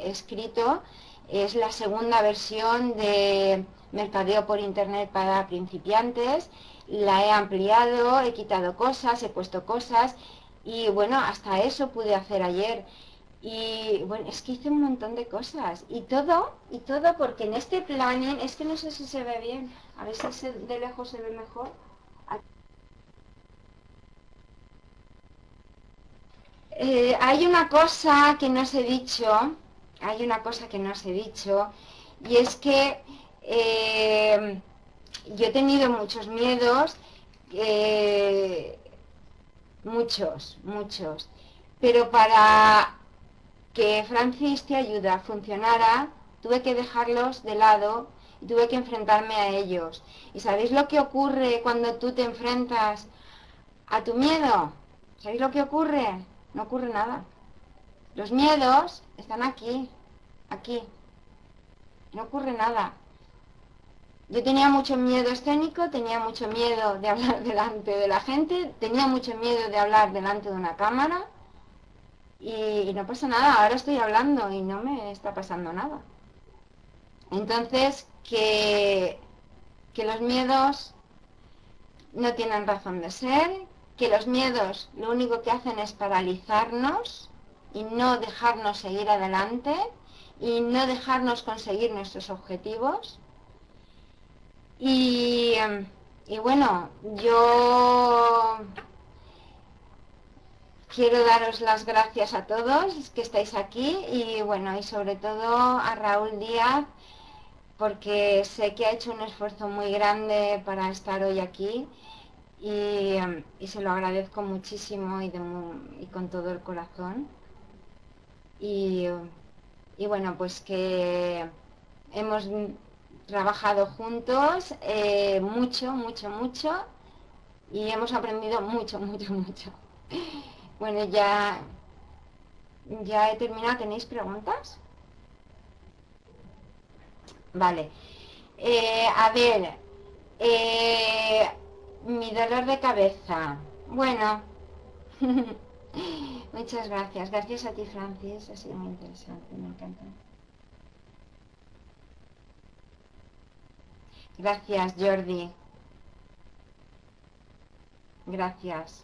he escrito. Es la segunda versión de Mercadeo por Internet para Principiantes. La he ampliado, he quitado cosas, he puesto cosas y bueno, hasta eso pude hacer ayer. Y bueno, es que hice un montón de cosas y todo, y todo porque en este planning, es que no sé si se ve bien, a ver si se, de lejos se ve mejor. Eh, hay una cosa que no os he dicho, hay una cosa que no os he dicho y es que eh, yo he tenido muchos miedos, eh, muchos, muchos, pero para que Francis Te Ayuda funcionara, tuve que dejarlos de lado y tuve que enfrentarme a ellos. ¿Y sabéis lo que ocurre cuando tú te enfrentas a tu miedo? ¿Sabéis lo que ocurre? No ocurre nada. Los miedos están aquí, aquí, no ocurre nada. Yo tenía mucho miedo escénico, tenía mucho miedo de hablar delante de la gente, tenía mucho miedo de hablar delante de una cámara y, y no pasa nada, ahora estoy hablando y no me está pasando nada. Entonces, que, que los miedos no tienen razón de ser, que los miedos lo único que hacen es paralizarnos y no dejarnos seguir adelante y no dejarnos conseguir nuestros objetivos. Y, y bueno, yo quiero daros las gracias a todos que estáis aquí y bueno, y sobre todo a Raúl Díaz, porque sé que ha hecho un esfuerzo muy grande para estar hoy aquí y, y se lo agradezco muchísimo y, de, y con todo el corazón. Y, y bueno, pues que hemos trabajado juntos eh, mucho, mucho, mucho y hemos aprendido mucho, mucho, mucho. Bueno, ya, ya he terminado. ¿Tenéis preguntas? Vale. Eh, a ver, eh, mi dolor de cabeza. Bueno, muchas gracias. Gracias a ti, Francis. Ha sido muy interesante, me encanta. Gracias, Jordi. Gracias.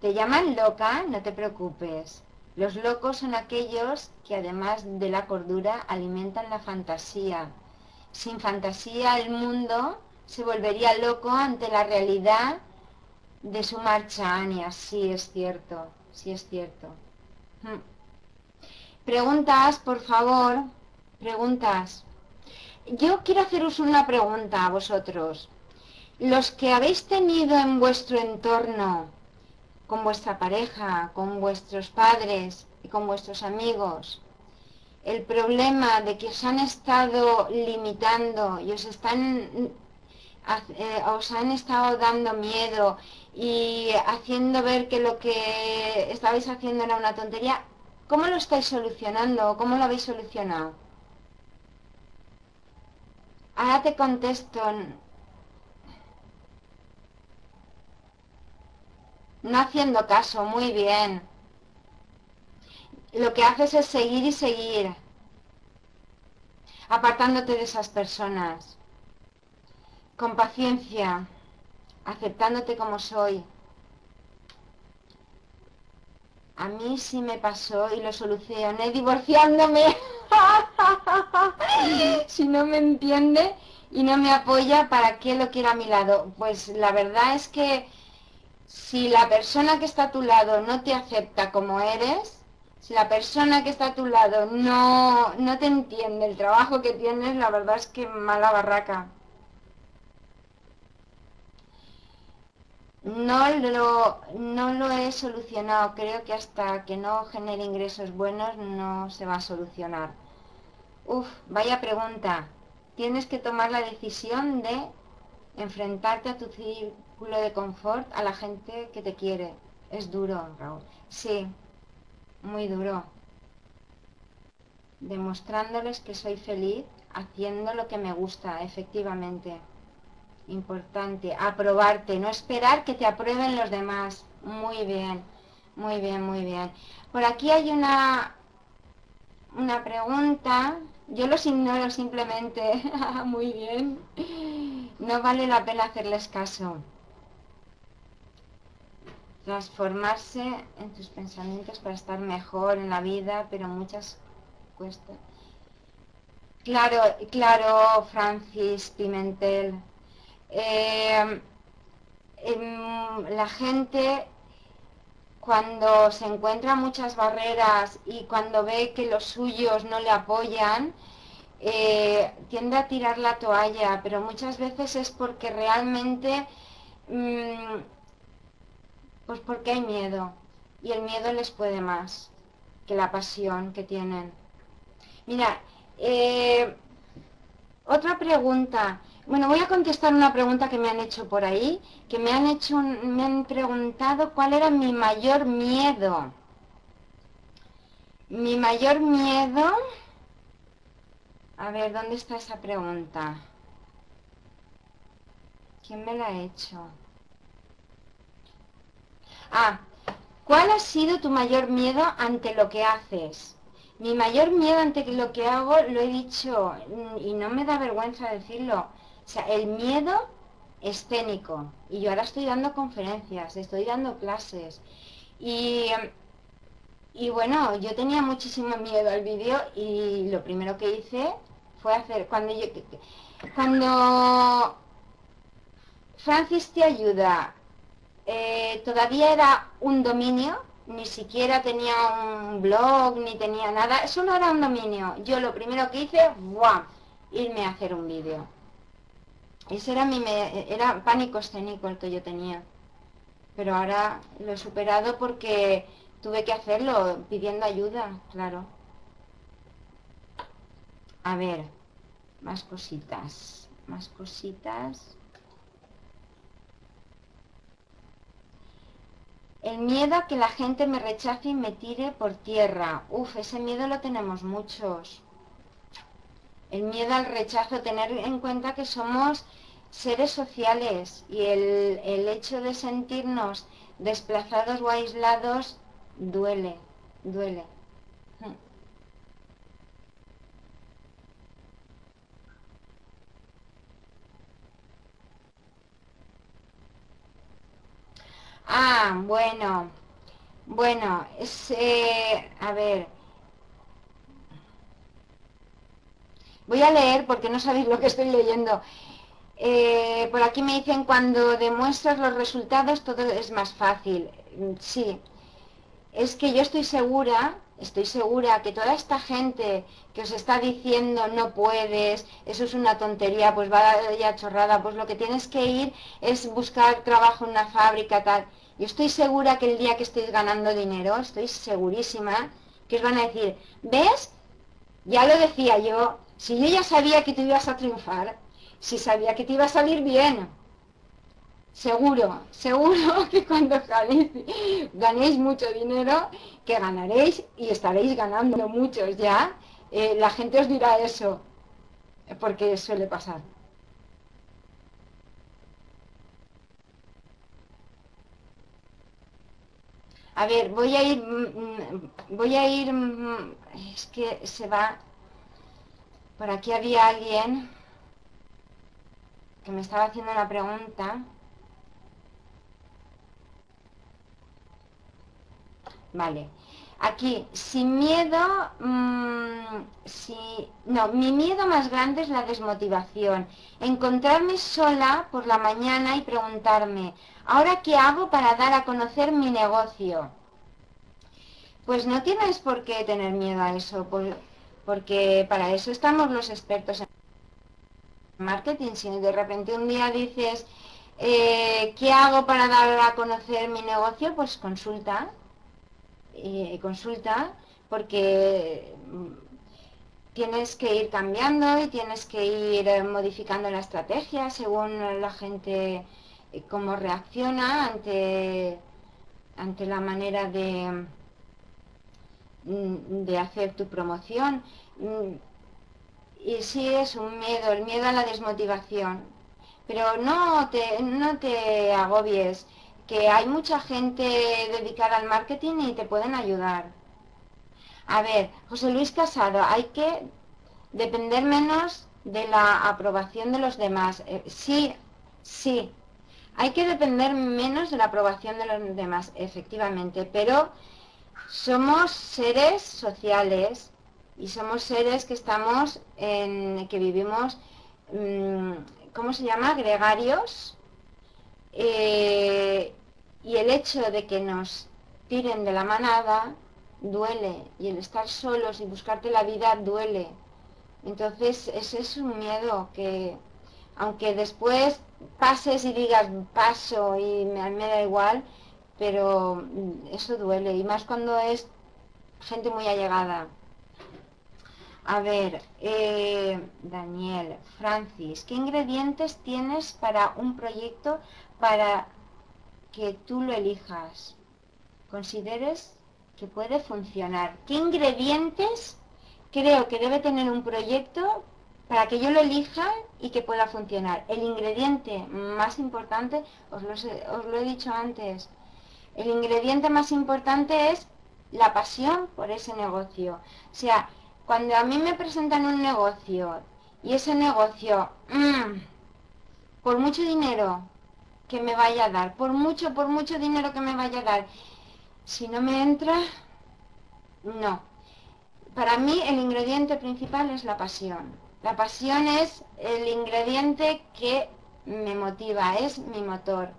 Te llaman loca, no te preocupes. Los locos son aquellos que, además de la cordura, alimentan la fantasía. Sin fantasía, el mundo se volvería loco ante la realidad de su marcha, Ania. Sí, es cierto, sí es cierto. Hmm. Preguntas, por favor, preguntas. Yo quiero haceros una pregunta a vosotros. Los que habéis tenido en vuestro entorno, con vuestra pareja, con vuestros padres y con vuestros amigos, el problema de que os han estado limitando y os están, eh, os han estado dando miedo y haciendo ver que lo que estabais haciendo era una tontería, ¿cómo lo estáis solucionando? ¿Cómo lo habéis solucionado? Ahora te contesto. No haciendo caso, muy bien. Lo que haces es seguir y seguir, apartándote de esas personas, con paciencia, aceptándote como soy. A mí sí me pasó y lo solucioné divorciándome. Si no me entiende y no me apoya, ¿para qué lo quiero a mi lado? Pues la verdad es que si la persona que está a tu lado no te acepta como eres, si la persona que está a tu lado no, no te entiende el trabajo que tienes, la verdad es que mala barraca. No lo, no lo he solucionado. Creo que hasta que no genere ingresos buenos no se va a solucionar. Uf, vaya pregunta. Tienes que tomar la decisión de enfrentarte a tu círculo de confort, a la gente que te quiere. Es duro, Raúl. Sí, muy duro. Demostrándoles que soy feliz haciendo lo que me gusta, efectivamente. Importante, aprobarte, no esperar que te aprueben los demás. Muy bien, muy bien, muy bien. Por aquí hay una, una pregunta. Yo los ignoro simplemente. Muy bien. No vale la pena hacerles caso. Transformarse en tus pensamientos para estar mejor en la vida, pero muchas cuestas. Claro, claro, Francis Pimentel. Eh, eh, la gente, cuando se encuentra muchas barreras y cuando ve que los suyos no le apoyan, eh, tiende a tirar la toalla, pero muchas veces es porque realmente mmm, pues porque hay miedo, y el miedo les puede más que la pasión que tienen. Mira, eh, otra pregunta. Bueno, voy a contestar una pregunta que me han hecho por ahí, que me han hecho, me han preguntado cuál era mi mayor miedo. Mi mayor miedo, a ver, ¿dónde está esa pregunta? ¿Quién me la ha hecho? Ah, ¿cuál ha sido tu mayor miedo ante lo que haces? Mi mayor miedo ante lo que hago, lo he dicho, y no me da vergüenza decirlo. O sea, el miedo escénico. Y yo ahora estoy dando conferencias, estoy dando clases. Y, y bueno, yo tenía muchísimo miedo al vídeo y lo primero que hice fue hacer... Cuando, yo, cuando Francis Te Ayuda eh, todavía era un dominio, ni siquiera tenía un blog, ni tenía nada, solo era un dominio. Yo lo primero que hice, ¡buah!, irme a hacer un vídeo. Ese era mi me era pánico escénico el que yo tenía, pero ahora lo he superado porque tuve que hacerlo pidiendo ayuda, claro. A ver, más cositas, más cositas. El miedo a que la gente me rechace y me tire por tierra. Uf, ese miedo lo tenemos muchos. El miedo al rechazo, tener en cuenta que somos seres sociales y el, el hecho de sentirnos desplazados o aislados duele, duele. Ah, bueno, Bueno, es, eh, a ver, voy a leer porque no sabéis lo que estoy leyendo. Eh, por aquí me dicen, cuando demuestras los resultados todo es más fácil. Sí, es que yo estoy segura, estoy segura que toda esta gente que os está diciendo no puedes, eso es una tontería, pues vaya chorrada, pues lo que tienes que ir es buscar trabajo en una fábrica, tal. Yo estoy segura que el día que estéis ganando dinero, estoy segurísima, que os van a decir, ¿ves? Ya lo decía yo, si yo ya sabía que tú ibas a triunfar, si sabía que te iba a salir bien, seguro, seguro que cuando ganéis, ganéis mucho dinero, que ganaréis y estaréis ganando muchos ya, eh, la gente os dirá eso, porque suele pasar. A ver, voy a ir, voy a ir, es que se va, por aquí había alguien que me estaba haciendo una pregunta. Vale, aquí, sin miedo, mmm, si, no, mi miedo más grande es la desmotivación, encontrarme sola por la mañana y preguntarme, ¿ahora qué hago para dar a conocer mi negocio? Pues no tienes por qué tener miedo a eso, porque para eso estamos los expertos en marketing. Si de repente un día dices, eh, ¿qué hago para dar a conocer mi negocio? Pues consulta, eh, consulta, porque tienes que ir cambiando y tienes que ir modificando la estrategia según la gente, cómo reacciona ante, ante la manera de, de hacer tu promoción. Y sí, es un miedo, el miedo a la desmotivación. Pero no te, no te agobies, que hay mucha gente dedicada al marketing y te pueden ayudar. A ver, José Luis Casado, hay que depender menos de la aprobación de los demás. Eh, sí, sí. Hay que depender menos de la aprobación de los demás, efectivamente, pero somos seres sociales y somos seres que estamos en, que vivimos, ¿cómo se llama?, gregarios, eh, y el hecho de que nos tiren de la manada duele, y el estar solos y buscarte la vida duele. Entonces ese es un miedo que, aunque después pases y digas paso y me, me da igual, pero eso duele, y más cuando es gente muy allegada. A ver, eh, Daniel, Francis, ¿qué ingredientes tienes para un proyecto para que tú lo elijas? ¿Consideres que puede funcionar? ¿Qué ingredientes creo que debe tener un proyecto para que yo lo elija y que pueda funcionar? El ingrediente más importante, os lo, os lo he dicho antes, el ingrediente más importante es la pasión por ese negocio. O sea, cuando a mí me presentan un negocio y ese negocio, mmm, por mucho dinero que me vaya a dar, por mucho, por mucho dinero que me vaya a dar, si no me entra, no. Para mí el ingrediente principal es la pasión. La pasión es el ingrediente que me motiva, es mi motor.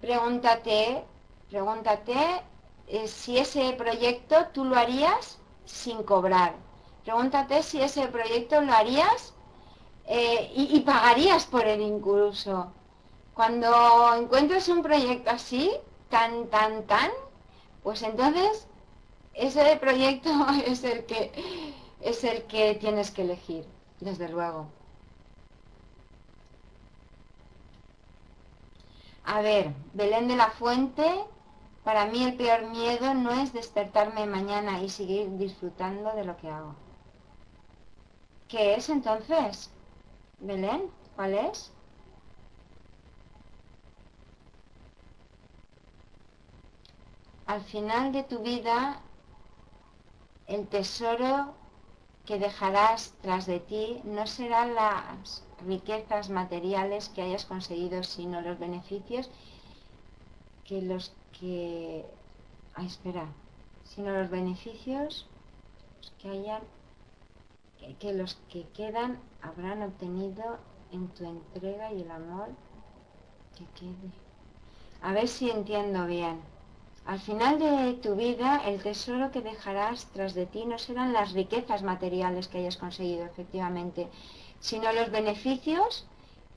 Pregúntate, pregúntate eh, si ese proyecto tú lo harías sin cobrar. Pregúntate si ese proyecto lo harías eh, y, y pagarías por él incluso. Cuando encuentres un proyecto así, tan, tan, tan, pues entonces ese proyecto es el que... es el que tienes que elegir, desde luego. A ver, Belén de la Fuente, para mí el peor miedo no es despertarme mañana y seguir disfrutando de lo que hago. ¿Qué es entonces, Belén? ¿Cuál es? Al final de tu vida, el tesoro que dejarás tras de ti no serán las riquezas materiales que hayas conseguido, sino los beneficios que los que a esperar, sino los beneficios que hayan, que, que los que quedan habrán obtenido en tu entrega y el amor que quede. A ver si entiendo bien. Al final de tu vida, el tesoro que dejarás tras de ti no serán las riquezas materiales que hayas conseguido, efectivamente, sino los beneficios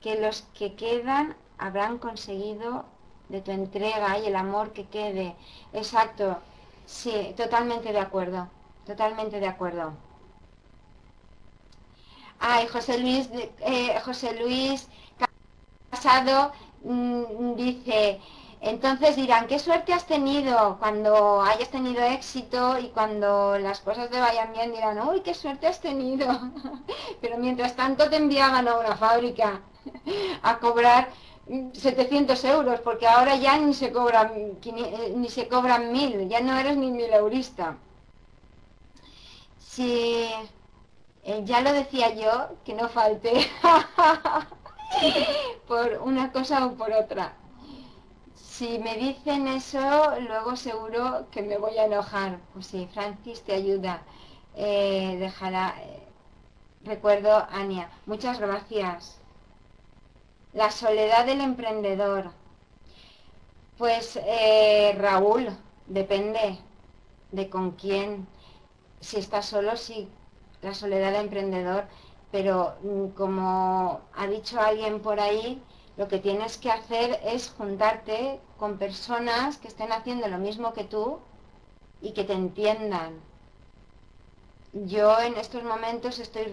que los que quedan habrán conseguido de tu entrega y el amor que quede. Exacto, sí, totalmente de acuerdo, totalmente de acuerdo. Ay, José Luis, eh, José Luis Casado mmm, dice, entonces dirán, ¿qué suerte has tenido? Cuando hayas tenido éxito y cuando las cosas te vayan bien dirán, uy, qué suerte has tenido. Pero mientras tanto te enviaban a una fábrica a cobrar setecientos euros, porque ahora ya ni se cobran ni se cobran mil, ya no eres ni mil eurista. Sí. Eh, ya lo decía yo, que no falte por una cosa o por otra. Si me dicen eso, luego seguro que me voy a enojar. Pues sí, Francis te ayuda. Eh, dejará, eh, recuerdo, Ania. Muchas gracias. La soledad del emprendedor. Pues, eh, Raúl, depende de con quién. Si estás solo, sí. La soledad del emprendedor, pero como ha dicho alguien por ahí, lo que tienes que hacer es juntarte con personas que estén haciendo lo mismo que tú y que te entiendan. Yo en estos momentos estoy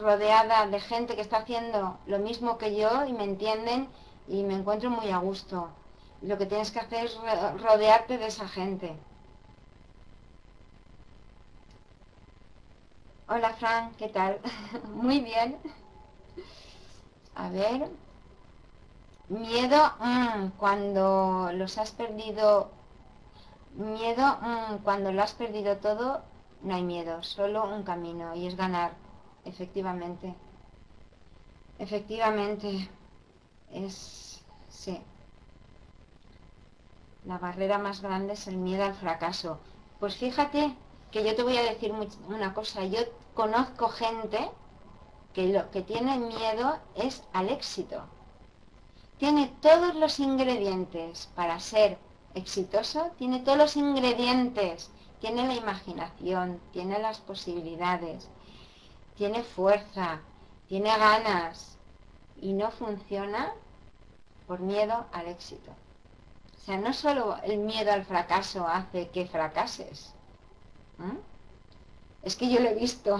rodeada de gente que está haciendo lo mismo que yo y me entienden y me encuentro muy a gusto. Lo que tienes que hacer es rodearte de esa gente. Hola Fran, ¿qué tal? Muy bien. A ver. Miedo mmm, cuando los has perdido. Miedo mmm, cuando lo has perdido todo, no hay miedo, solo un camino y es ganar. Efectivamente. Efectivamente. Es. Sí. La barrera más grande es el miedo al fracaso. Pues fíjate que yo te voy a decir una cosa, yo conozco gente que lo que tiene miedo es al éxito. Tiene todos los ingredientes para ser exitoso, tiene todos los ingredientes, tiene la imaginación, tiene las posibilidades, tiene fuerza, tiene ganas y no funciona por miedo al éxito. O sea, no solo el miedo al fracaso hace que fracases. ¿Mm? Es que yo lo he visto.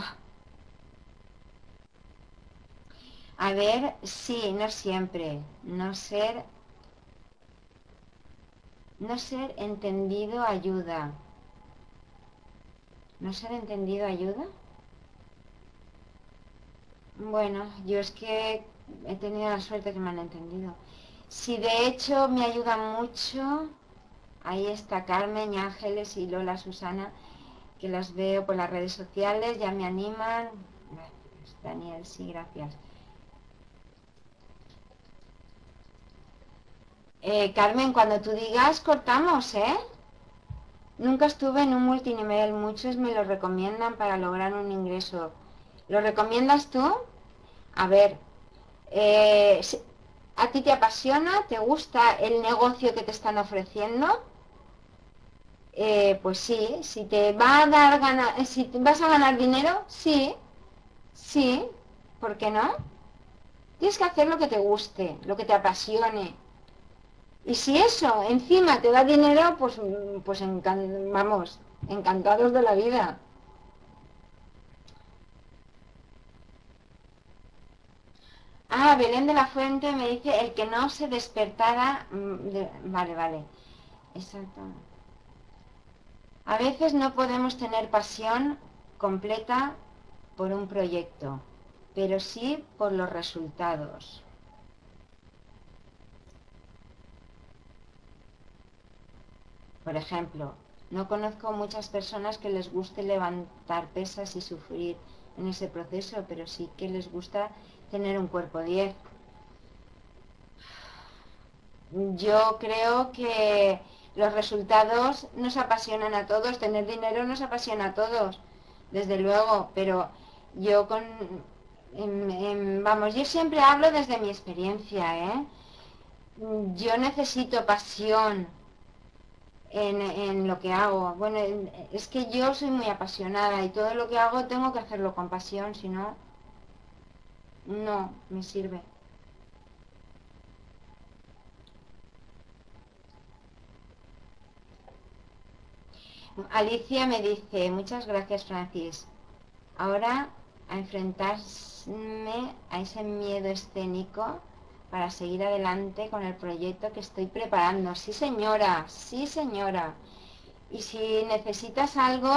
A ver, sí, no siempre. No ser, no ser entendido ayuda. ¿No ser entendido ayuda? Bueno, yo es que he tenido la suerte que me han entendido. Si de hecho me ayuda mucho, ahí está Carmen y Ángeles y Lola, Susana, que las veo por las redes sociales, ya me animan. Gracias, Daniel, sí, gracias. Eh, Carmen, cuando tú digas, cortamos, ¿eh? Nunca estuve en un multinivel, muchos me lo recomiendan para lograr un ingreso. ¿Lo recomiendas tú? A ver, eh, ¿a ti te apasiona? ¿Te gusta el negocio que te están ofreciendo? Eh, pues sí, si te va a dar ganas, si te vas a ganar dinero, sí, sí, ¿por qué no? Tienes que hacer lo que te guste, lo que te apasione. Y si eso encima te da dinero, pues, pues encan- vamos, encantados de la vida. Ah, Belén de la Fuente me dice, el que no se despertara, de, vale, vale, exacto. A veces no podemos tener pasión completa por un proyecto, pero sí por los resultados. Por ejemplo, no conozco muchas personas que les guste levantar pesas y sufrir en ese proceso, pero sí que les gusta tener un cuerpo diez. Yo creo que Los resultados nos apasionan a todos, tener dinero nos apasiona a todos, desde luego, pero yo con... En, en, vamos, yo siempre hablo desde mi experiencia, ¿eh? Yo necesito pasión en, en lo que hago. Bueno, es que yo soy muy apasionada y todo lo que hago tengo que hacerlo con pasión, si no, no me sirve. Alicia me dice, muchas gracias, Francis. Ahora a enfrentarme a ese miedo escénico para seguir adelante con el proyecto que estoy preparando. Sí, señora, sí, señora. Y si necesitas algo,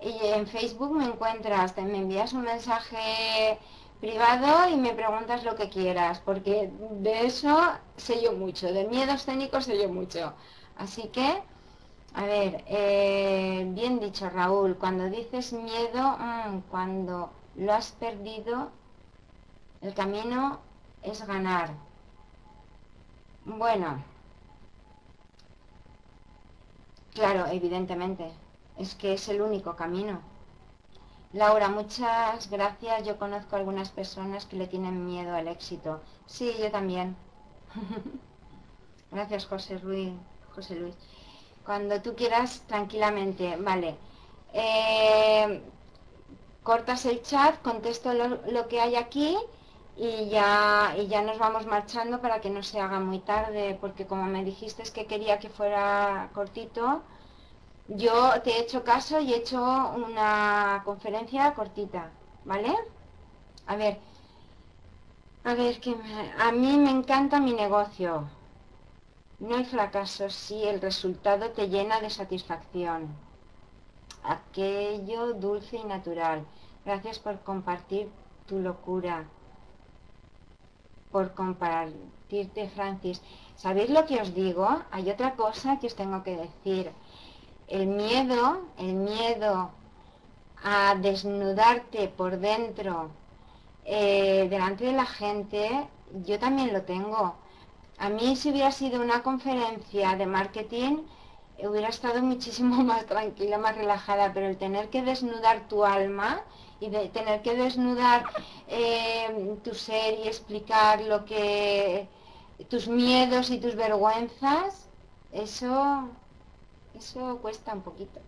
en Facebook me encuentras, me envías un mensaje privado y me preguntas lo que quieras, porque de eso sé yo mucho, de miedo escénico sé yo mucho. Así que... A ver, eh, bien dicho, Raúl, cuando dices miedo, mmm, cuando lo has perdido, el camino es ganar. Bueno, claro, evidentemente, es que es el único camino. Laura, muchas gracias, yo conozco algunas personas que le tienen miedo al éxito. Sí, yo también. Gracias, José Luis. José Luis. Cuando tú quieras, tranquilamente, vale. Eh, cortas el chat, contesto lo, lo que hay aquí y ya, y ya nos vamos marchando para que no se haga muy tarde, porque como me dijiste es que quería que fuera cortito, yo te he hecho caso y he hecho una conferencia cortita, ¿vale? A ver, a ver, que me, a mí me encanta mi negocio. No hay fracaso si el resultado te llena de satisfacción. Aquello dulce y natural. Gracias por compartir tu locura. Por compartirte, Francis. ¿Sabéis lo que os digo? Hay otra cosa que os tengo que decir. El miedo, el miedo a desnudarte por dentro, eh, delante de la gente, yo también lo tengo. A mí, si hubiera sido una conferencia de marketing, hubiera estado muchísimo más tranquila, más relajada, pero el tener que desnudar tu alma y de tener que desnudar eh, tu ser y explicar lo que tus miedos y tus vergüenzas, eso, eso cuesta un poquito.